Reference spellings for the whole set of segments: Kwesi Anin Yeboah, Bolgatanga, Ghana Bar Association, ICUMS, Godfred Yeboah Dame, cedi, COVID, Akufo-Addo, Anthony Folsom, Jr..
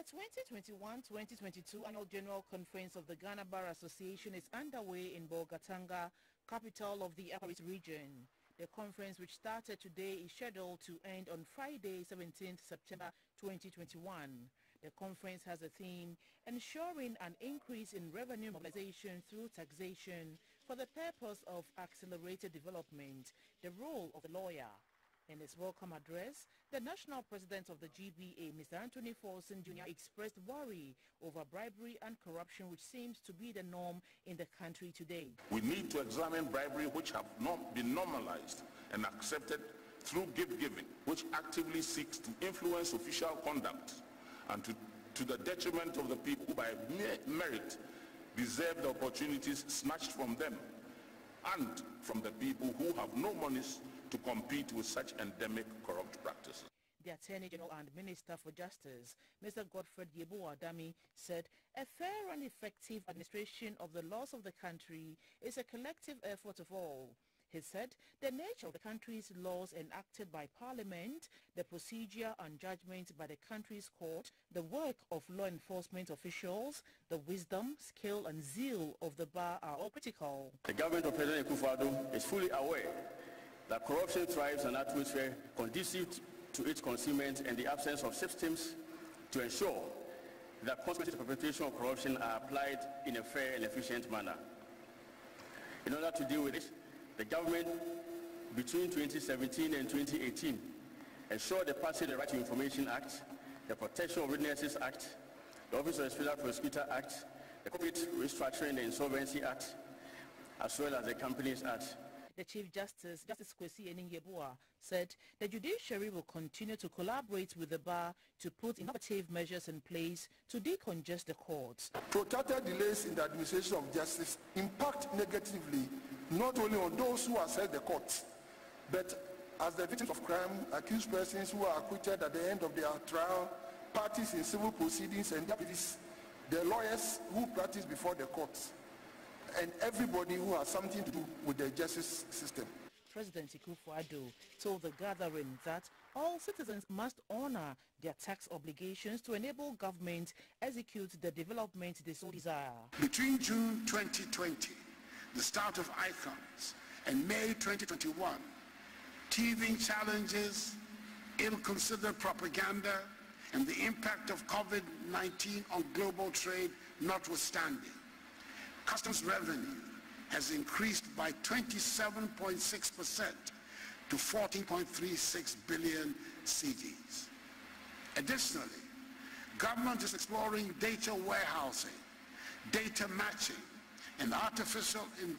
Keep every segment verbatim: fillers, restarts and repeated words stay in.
The twenty twenty-one twenty twenty-two Annual General Conference of the Ghana Bar Association is underway in Bolgatanga, capital of the Upper East region. The conference, which started today, is scheduled to end on Friday, the seventeenth of September twenty twenty-one. The conference has a theme, ensuring an increase in revenue mobilization through taxation for the purpose of accelerated development, the role of the lawyer. In his welcome address, the national president of the G B A, Mister Anthony Folsom, Junior, expressed worry over bribery and corruption, which seems to be the norm in the country today. We need to examine bribery which have not been normalized and accepted through gift-giving, which actively seeks to influence official conduct and to, to the detriment of the people who by mere merit deserve the opportunities snatched from them and from the people who have no monies to compete with such endemic corrupt practices. The Attorney General and Minister for Justice, Mister Godfred Yeboah Dame, said a fair and effective administration of the laws of the country is a collective effort of all. He said the nature of the country's laws enacted by Parliament, the procedure and judgment by the country's court, the work of law enforcement officials, the wisdom, skill and zeal of the bar are all critical. The government of President Akufo-Addo is fully aware that corruption thrives in an atmosphere conducive to its consumers and the absence of systems to ensure that consequences of perpetration of corruption are applied in a fair and efficient manner. In order to deal with this, the government between twenty seventeen and twenty eighteen ensured the passage of the Right to Information Act, the Protection of Witnesses Act, the Office of the Special Prosecutor Act, the Corporate Restructuring and Insolvency Act, as well as the Companies Act. The Chief Justice, Justice Kwesi Anin Yeboah, said the judiciary will continue to collaborate with the bar to put innovative measures in place to decongest the courts. Protracted delays in the administration of justice impact negatively not only on those who assail the courts, but as the victims of crime, accused persons who are acquitted at the end of their trial, parties in civil proceedings and deputies, the lawyers who practice before the courts, and everybody who has something to do with the justice system. President Akufo-Addo told the gathering that all citizens must honor their tax obligations to enable government execute the development they so desire. Between June twenty twenty, the start of ICUMS, and May twenty twenty-one, teething challenges, ill-considered propaganda, and the impact of COVID nineteen on global trade notwithstanding, customs revenue has increased by twenty-seven point six percent to fourteen point three six billion cedis. Additionally, government is exploring data warehousing, data matching, and artificial in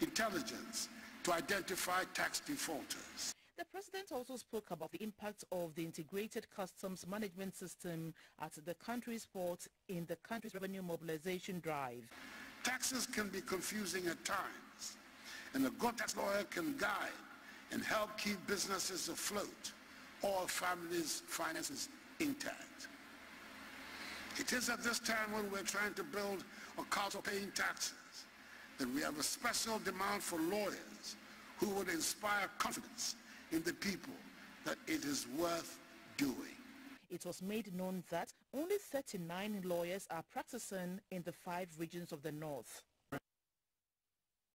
intelligence to identify tax defaulters. The president also spoke about the impact of the integrated customs management system at the country's ports in the country's revenue mobilization drive. Taxes can be confusing at times, and a good tax lawyer can guide and help keep businesses afloat or families' finances intact. It is at this time when we're trying to build a culture of paying taxes that we have a special demand for lawyers who would inspire confidence in the people that it is worth doing. It was made known that only thirty-nine lawyers are practicing in the five regions of the north.